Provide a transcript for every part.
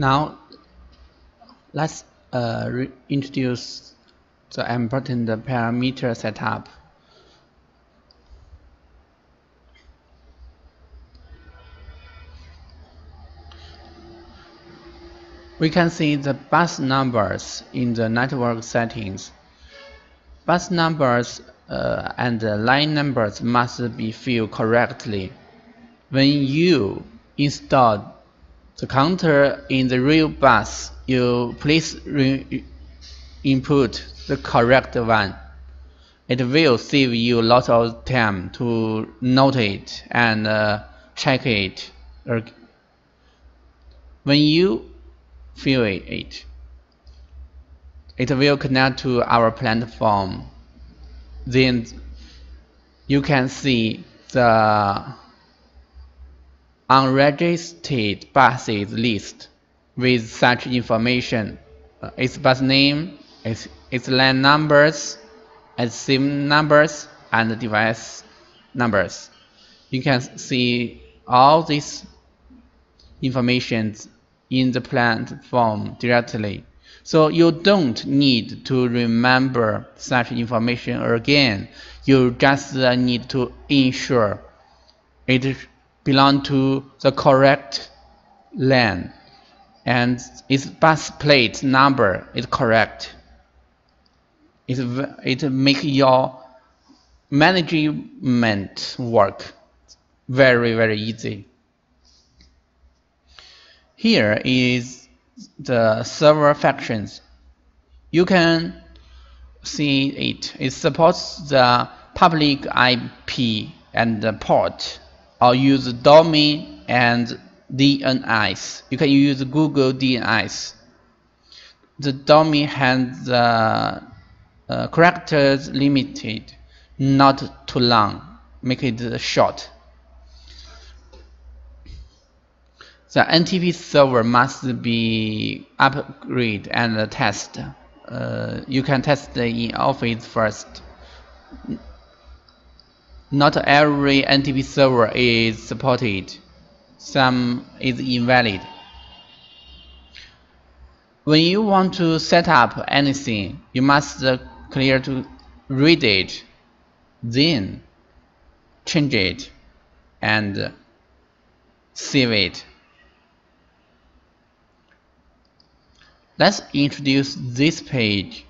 Now let's introduce the important parameter setup. We can see the bus numbers in the network settings. Bus numbers and line numbers must be filled correctly. When you install the counter in the real bus, you please input the correct one. It will save you lots of time to note it and check it when you fill it. It will connect to our platform. Then you can see the unregistered buses list with such information: its bus name, its line numbers, its SIM numbers, and device numbers. You can see all this information in the platform directly, so you don't need to remember such information again. You just need to ensure it belongs to the correct lane and its bus plate number is correct. It makes your management work very, very easy. Here is the server functions. You can see it. It supports the public IP and the port, or use domain and DNS. You can use Google DNS. The domain has the characters limited, not too long. Make it short. The NTP server must be upgraded and tested. You can test in Office first. Not every NTP server is supported. Some is invalid. When you want to set up anything, you must clear to read it, then change it and save it. Let's introduce this page.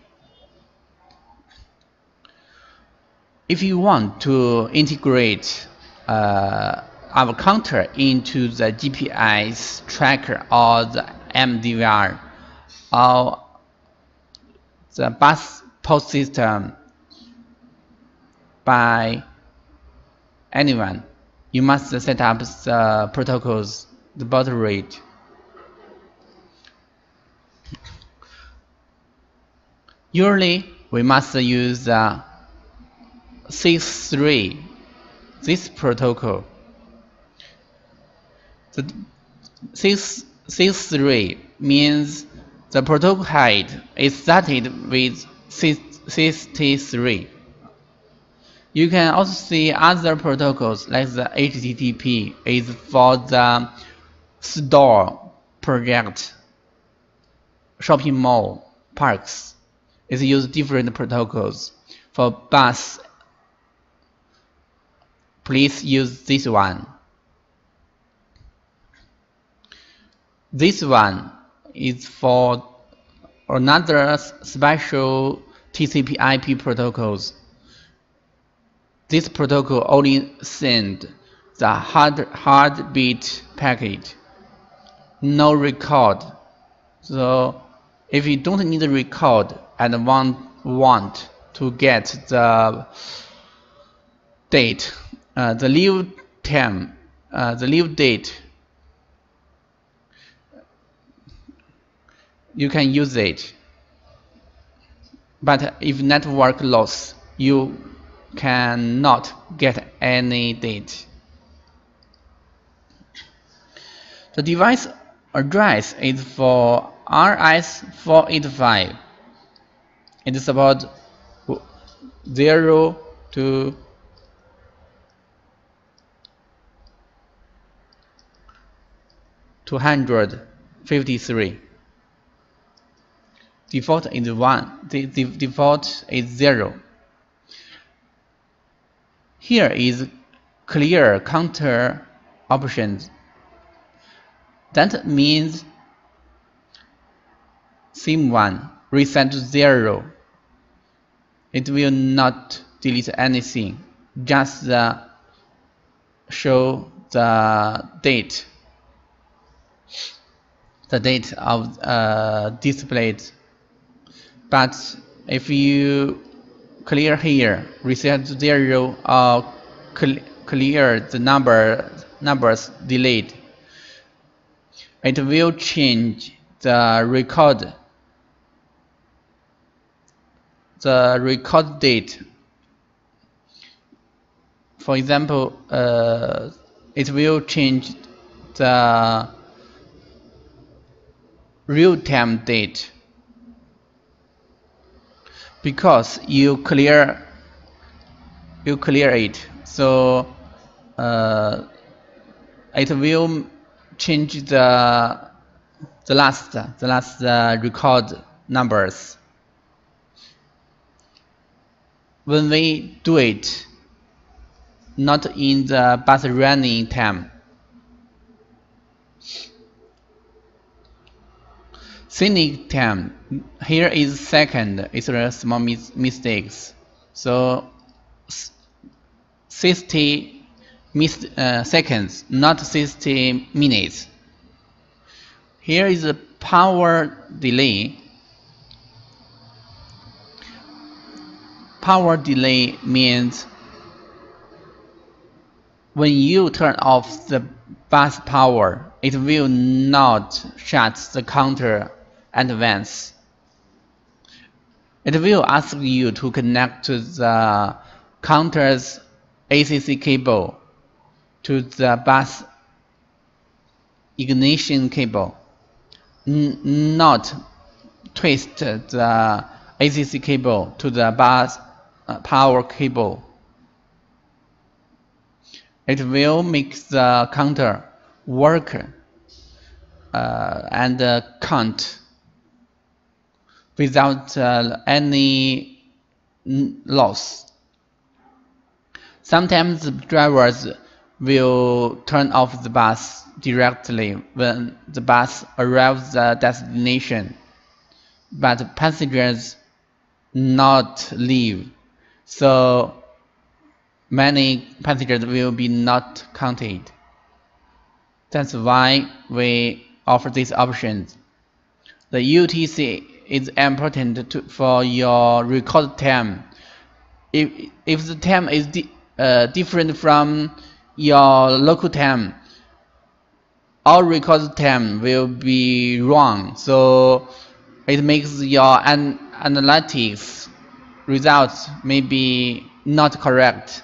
If you want to integrate our counter into the GPS tracker or the MDVR or the bus post system by anyone, you must set up the protocols, the baud rate. Usually, we must use the C3, this protocol. The C3 means the protocol height is started with 63. You can also see other protocols like the HTTP is for the store project, shopping mall, parks. It uses different protocols. For bus, please use this one. This one is for another special TCP IP protocols. This protocol only sends the heartbeat packet, no record. So if you don't need a record and want to get the date, the leave date, you can use it. But if network loss, you cannot get any date. The device address is for RS485. It supports 0 to 200 53. Default is 1. The default is 0. Here is clear counter options. That means SIM1 reset to 0. It will not delete anything, just show the date of displayed. But if you clear here, reset to 0, or clear the numbers delayed, it will change the record. The record date, for example, it will change the real-time date because you clear it. So it will change the last record numbers. When we do it, not in the bus running time. Scenic time here is second. It's a small mistakes. So 60 seconds, not 60 minutes. Here is a power delay. Power delay means when you turn off the bus power, it will not shut the counter at once. It will ask you to connect to the counter's ACC cable to the bus ignition cable. Not twist the ACC cable to the bus power cable. It will make the counter work and count without any loss. Sometimes the drivers will turn off the bus directly when the bus arrives at the destination, but passengers not leave, so many passengers will be not counted. That's why we offer these options. The UTC is important for your record time. If the time is different from your local time, all record time will be wrong. So it makes your analytics results maybe not correct.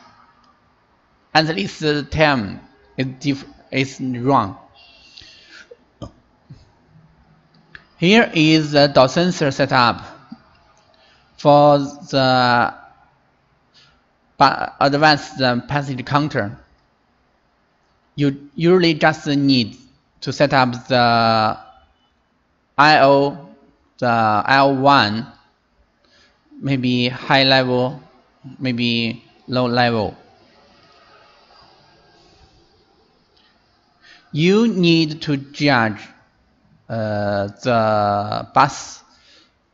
At least the time is wrong. Here is the DOT sensor setup for the advanced passage counter. You usually just need to set up the IO1, maybe high level, maybe low level. You need to judge the bus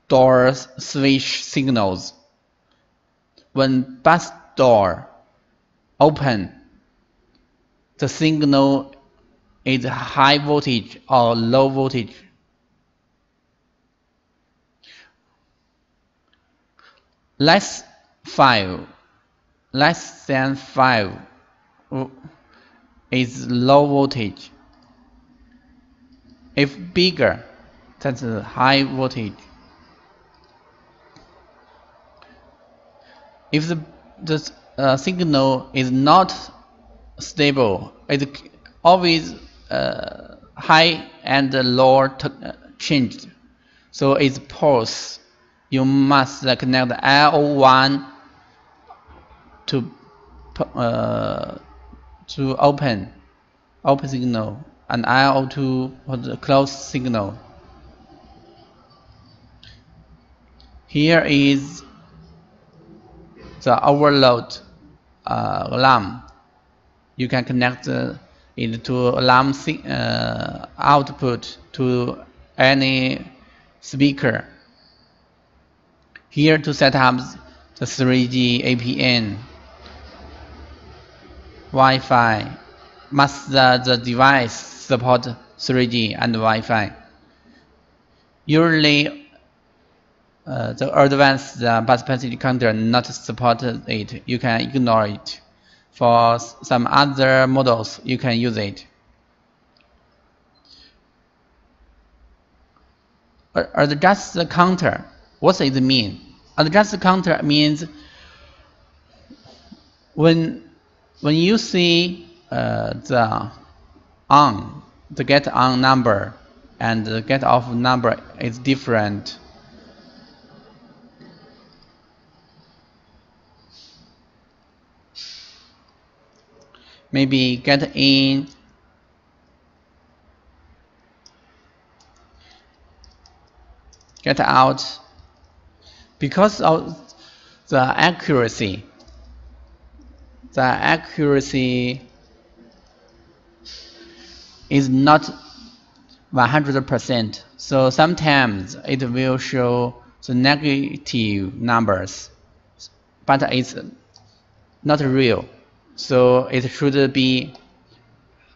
door switch signals. When bus door open, the signal is high voltage or low voltage. Less than 5 is low voltage. If bigger, that's high voltage. If the signal is not stable, it always high and low changed. So its pulse. You must connect the IO1 to open signal, and IO2 was a closed signal. Here is the overload alarm. You can connect it to alarm output to any speaker. Here to set up the 3G APN Wi-Fi, must the device support 3G and Wi-Fi. Usually the advanced bus passenger counter not supported it. You can ignore it. For some other models, you can use it. Adjust the counter. What does it mean? Adjust the counter means when you see the get on number and the get off number is different, maybe get in get out, because of the accuracy is not 100%, so sometimes it will show the negative numbers, but it's not real, so it should be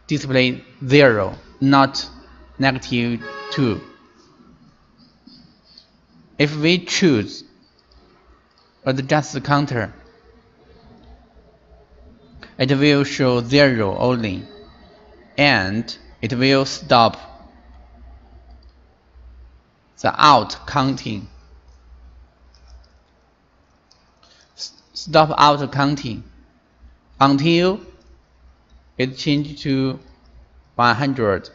displayed 0, not -2. If we choose adjust the counter, it will show 0 only, and it will stop the out counting. Stop out counting until it changes to 100.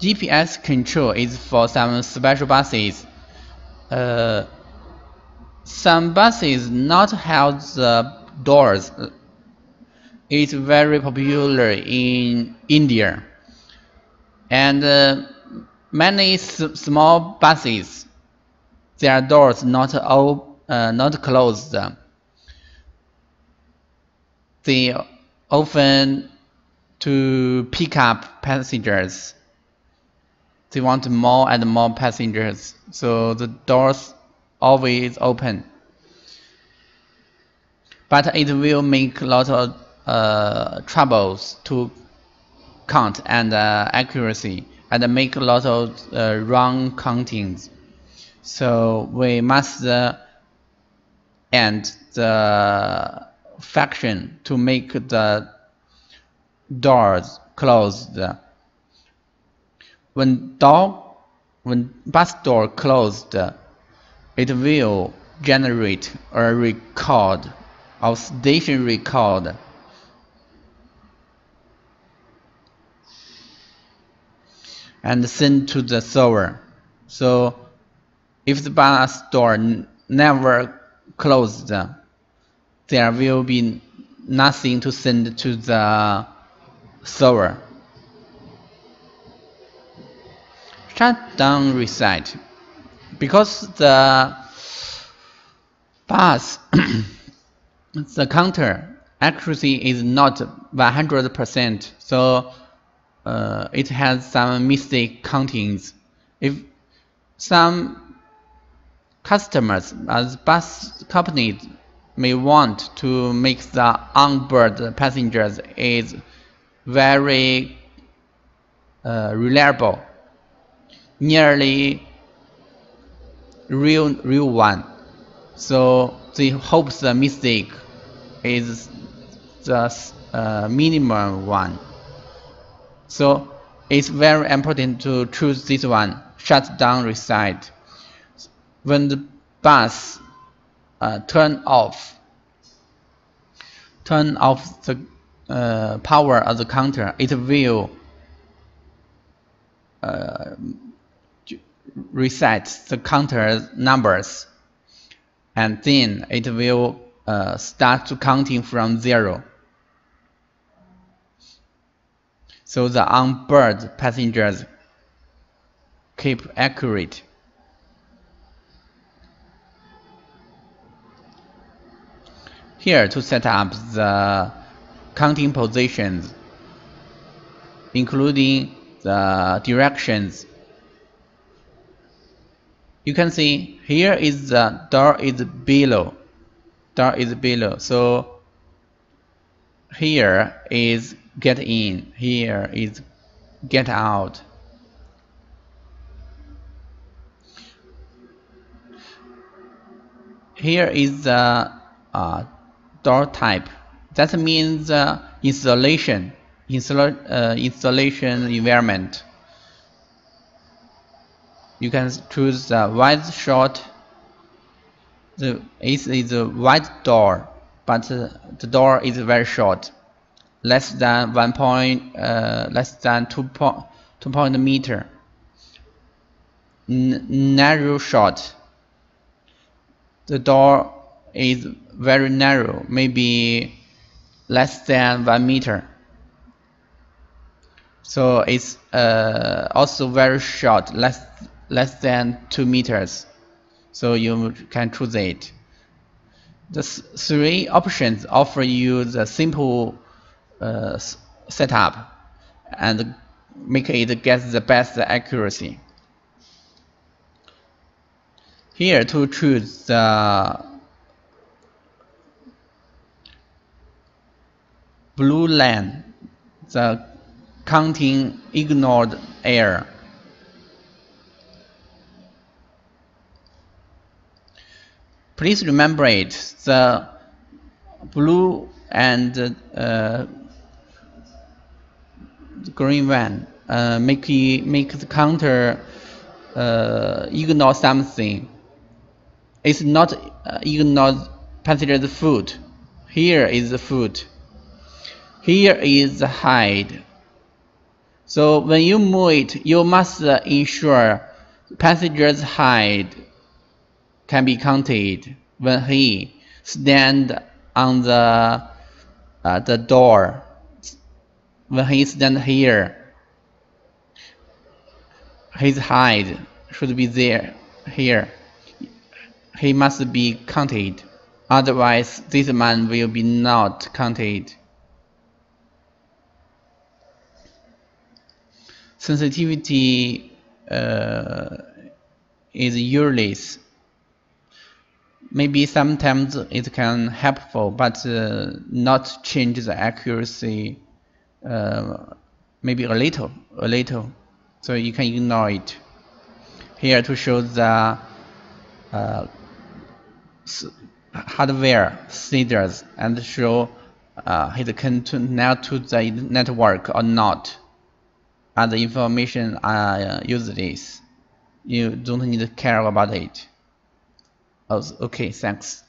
GPS control is for some special buses. Some buses not have the doors. It's very popular in India, and many small buses, their doors not all not closed. They often to pick up passengers. They want more and more passengers, so the doors always open, but it will make a lot of troubles to count and accuracy, and make a lot of wrong countings. So we must end the function to make the doors closed. When bus door closed, it will generate a record of station record. And sent to the server. So if the bus door never closed, there will be nothing to send to the server. Shutdown reset, because the bus the counter accuracy is not 100%, so it has some mistake countings. If some customers as bus companies may want to make the onboard passengers is very reliable, nearly real one, so they hope the mistake is the minimum one. So it's very important to choose this one, shut down reset. When the bus turn off the power of the counter, it will reset the counter numbers, and then it will start to counting from 0. so the onboard passengers keep accurate. Here to set up the counting positions, including the directions. You can see here is the door is below, so here is get in, here is get out. Here is the door type. That means installation environment. You can choose the wide shot. It is a wide door, but the door is very short, less than 2.0 meter. Narrow shot. The door is very narrow, maybe less than 1 meter. So it's also very short, less than 2 meters. So you can choose it. The three options offer you the simple setup and make it get the best accuracy. Here to choose the blue line, the counting ignored error. Please remember it, the blue and green one make the counter ignore something. It's not ignore passenger the foot. Here is the foot. Here is the height. So when you move it, you must ensure passenger's height can be counted when he stand on the door. When he stand here, his height should be there. Here, he must be counted. Otherwise, this man will be not counted. Sensitivity is useless. Maybe sometimes it can helpful, but not change the accuracy. Maybe a little. So you can ignore it. Here to show the hardware status and show it can connect to the network or not. Other information are useless. You don't need to care about it. Okay, thanks.